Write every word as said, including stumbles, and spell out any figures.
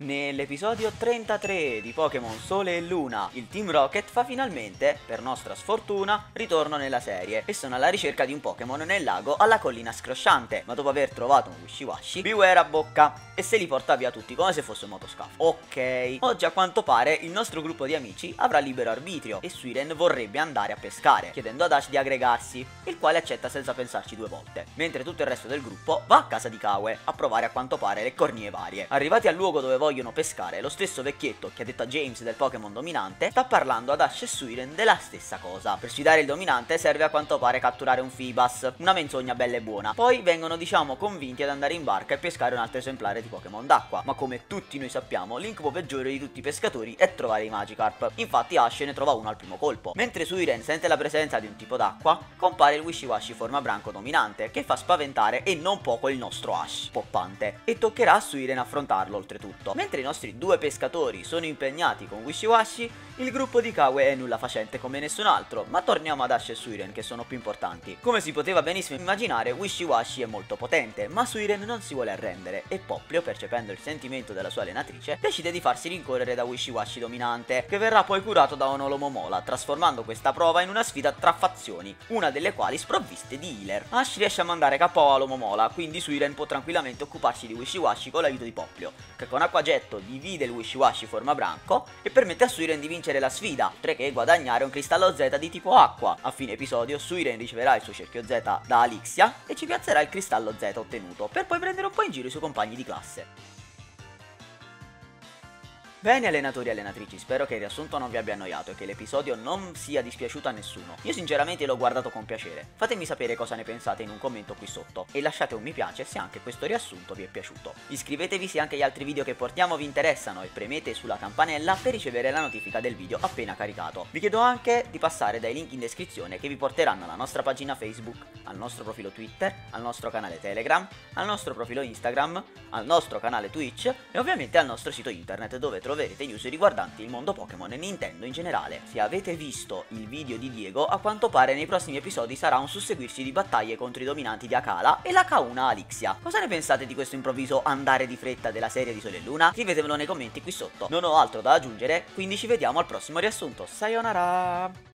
Nell'episodio trentatré di Pokémon Sole e Luna, il Team Rocket fa finalmente, per nostra sfortuna, ritorno nella serie e sono alla ricerca di un Pokémon nel lago alla collina scrosciante, ma dopo aver trovato un Wishiwashi, Bewear a bocca e se li porta via tutti come se fosse un motoscafo. Ok, oggi a quanto pare il nostro gruppo di amici avrà libero arbitrio e Suiren vorrebbe andare a pescare, chiedendo ad Ash di aggregarsi, il quale accetta senza pensarci due volte, mentre tutto il resto del gruppo va a casa di Kawe a provare a quanto pare le cornie varie. Arrivati al luogo dove vogliono pescare, lo stesso vecchietto che ha detto a James del Pokémon dominante sta parlando ad Ash e Suiren della stessa cosa. Per sfidare il dominante serve a quanto pare catturare un Feebas, una menzogna bella e buona. Poi vengono diciamo convinti ad andare in barca e pescare un altro esemplare di Pokémon d'acqua, ma come tutti noi sappiamo l'incubo peggiore di tutti i pescatori è trovare i Magikarp, infatti Ash ne trova uno al primo colpo. Mentre Suiren sente la presenza di un tipo d'acqua, compare il Wishiwashi forma branco dominante che fa spaventare e non poco il nostro Ash, poppante, e toccherà a Suiren affrontarlo oltretutto. Mentre i nostri due pescatori sono impegnati con Wishiwashi, il gruppo di Kawe è nulla facente come nessun altro, ma torniamo ad Ash e Suiren che sono più importanti. Come si poteva benissimo immaginare, Wishiwashi è molto potente, ma Suiren non si vuole arrendere e Popplio, percependo il sentimento della sua allenatrice, decide di farsi rincorrere da Wishiwashi dominante, che verrà poi curato da Onolomola, trasformando questa prova in una sfida tra fazioni, una delle quali sprovviste di healer. Ash riesce a mandare kappa a Onolomola, quindi Suiren può tranquillamente occuparsi di Wishiwashi con l'aiuto di Popplio, che con acqua getto divide il Wishiwashi forma branco e permette a Suiren di vincere la sfida, oltre che guadagnare un cristallo Z di tipo acqua. A fine episodio Suiren riceverà il suo cerchio Z da Alixia e ci piazzerà il cristallo Z ottenuto, per poi prendere un po' in giro i suoi compagni di classe. Bene allenatori e allenatrici, spero che il riassunto non vi abbia annoiato e che l'episodio non sia dispiaciuto a nessuno. Io sinceramente l'ho guardato con piacere. Fatemi sapere cosa ne pensate in un commento qui sotto e lasciate un mi piace se anche questo riassunto vi è piaciuto. Iscrivetevi se anche gli altri video che portiamo vi interessano e premete sulla campanella per ricevere la notifica del video appena caricato. Vi chiedo anche di passare dai link in descrizione che vi porteranno alla nostra pagina Facebook, al nostro profilo Twitter, al nostro canale Telegram, al nostro profilo Instagram, al nostro canale Twitch e ovviamente al nostro sito internet dove trovate Troverete news riguardanti il mondo Pokémon e Nintendo in generale. Se avete visto il video di Diego, a quanto pare nei prossimi episodi sarà un susseguirsi di battaglie contro i dominanti di Akala e la Kauna Alixia. Cosa ne pensate di questo improvviso andare di fretta della serie di Sole e Luna? Scrivetemelo nei commenti qui sotto. Non ho altro da aggiungere, quindi ci vediamo al prossimo riassunto. Sayonara!